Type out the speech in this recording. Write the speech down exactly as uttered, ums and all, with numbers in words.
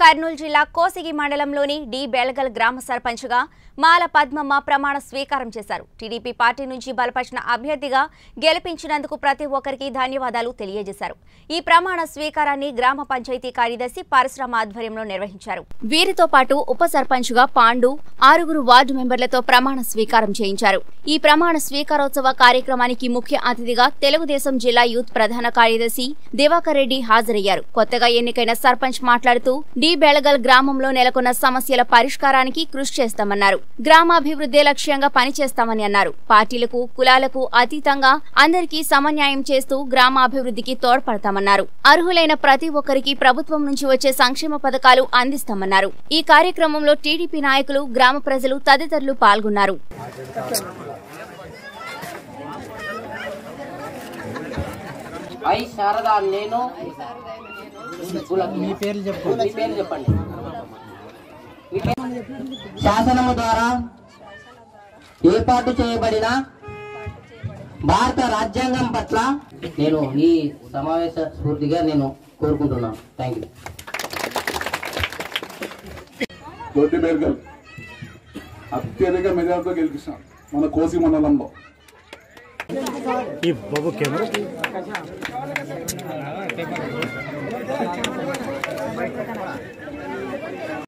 కర్నూలు జిల్లా కోసిగి మండలంలోని డి.బెలగల్ గ్రామ సర్పంచ్గా మాల పద్మమ్మ ప్రమాణ స్వీకారం చేశారు. టీడీపీ పార్టీ నుంచి బలపరిచిన అభ్యర్థిగా గెలిపించినందుకు ప్రతి ఒక్కరికి ధన్యవాదాలు తెలియజేశారు. ఈ ప్రమాణ స్వీకారాన్ని గ్రామ పంచాయతీ కార్యదర్శి పరిశ్రమ ఆధ్వర్యంలో నిర్వహించారు. వీరితో పాటు ఉప సర్పంచ్గా పాండు ఆరుగురు వార్డు మెంబర్లతో ప్రమాణ స్వీకారం చేయించారు. ఈ ప్రమాణ స్వీకారోత్సవ కార్యక్రమానికి ముఖ్య అతిథిగా తెలుగుదేశం జిల్లా యూత్ ప్రధాన కార్యదర్శి దివాకర్ రెడ్డి హాజరయ్యారు. కొత్తగా ఎన్నికైన సర్పంచ్ మాట్లాడుతూ డి.బెలగల్ గ్రామంలో నెలకొన్న సమస్యల పరిష్కారానికి కృషి చేస్తామన్నారు. గ్రామాభివృద్ధి లక్ష్యంగా పనిచేస్తామని అన్నారు. పార్టీలకు కులాలకు అతీతంగా అందరికీ సమన్యాయం చేస్తూ గ్రామాభివృద్ధికి తోడ్పడతామన్నారు. అర్హులైన ప్రతి ఒక్కరికి ప్రభుత్వం నుంచి వచ్చే సంక్షేమ పథకాలు అందిస్తామన్నారు. ఈ కార్యక్రమంలో టీడీపీ నాయకులు గ్రామ ప్రజలు తదితరులు పాల్గొన్నారు. శాసనము ద్వారా ఏర్పాటు చేయబడిన భారత రాజ్యాంగం పట్ల నేను ఈ సమావేశ స్ఫూర్తిగా నేను కోరుకుంటున్నాను. Thank you. డి.బెలగల్ అత్యధిక మెజార్టీతో గెలిపిస్తాను మన కోసి మండలంలో. ये बाबू कैमरा